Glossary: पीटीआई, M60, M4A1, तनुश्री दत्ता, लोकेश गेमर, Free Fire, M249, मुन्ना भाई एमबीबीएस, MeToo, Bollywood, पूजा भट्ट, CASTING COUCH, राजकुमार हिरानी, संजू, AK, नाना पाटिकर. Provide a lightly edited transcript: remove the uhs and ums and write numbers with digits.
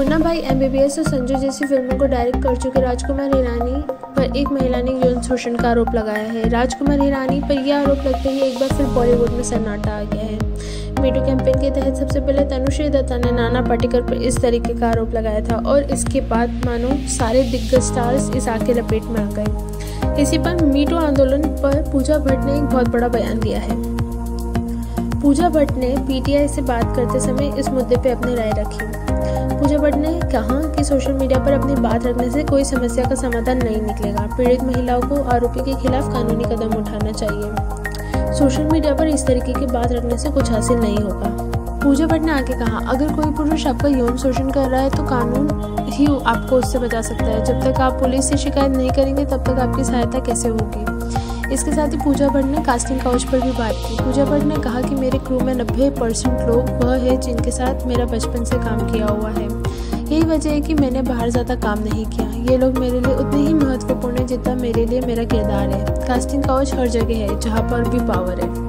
मुन्ना भाई एमबीबीएस और संजू जैसी फिल्मों को डायरेक्ट कर चुके राजकुमार हिरानी पर एक महिला ने यौन शोषण का आरोप लगाया है। राजकुमार हिरानी पर यह आरोप लगते ही एक बार फिर बॉलीवुड में सन्नाटा आ गया है। मीटू कैंपेन के तहत सबसे पहले तनुश्री दत्ता ने नाना पाटिकर पर इस तरीके का आरोप लगाया था और इसके बाद मानो सारे दिग्गज स्टार्स इस आग की लपेट में आ गए। इसी पर मीटू आंदोलन पर पूजा भट्ट ने एक बहुत बड़ा बयान दिया है। पूजा भट्ट ने पीटीआई से बात करते समय इस मुद्दे पर अपनी राय रखी। पूजा भट्ट ने कहा कि सोशल मीडिया पर अपनी बात रखने से कोई समस्या का समाधान नहीं निकलेगा। पीड़ित महिलाओं को आरोपी के खिलाफ कानूनी कदम उठाना चाहिए। सोशल मीडिया पर इस तरीके की बात रखने से कुछ हासिल नहीं होगा। पूजा भट्ट ने आगे कहा, अगर कोई पुरुष आपका यौन शोषण कर रहा है तो कानून ही आपको उससे बचा सकता है। जब तक आप पुलिस से शिकायत नहीं करेंगे तब तक आपकी सहायता कैसे होगी। इसके साथ ही पूजा भट्ट ने कास्टिंग काउच पर भी बात की। पूजा भट्ट ने कहा कि मेरे क्रू में 90% लोग वह है जिनके साथ मेरा बचपन से काम किया हुआ है। यही वजह है कि मैंने बाहर ज़्यादा काम नहीं किया। ये लोग मेरे लिए उतने ही महत्वपूर्ण है जितना मेरे लिए मेरा किरदार है। कास्टिंग काउच हर जगह है, जहाँ पर भी पावर है।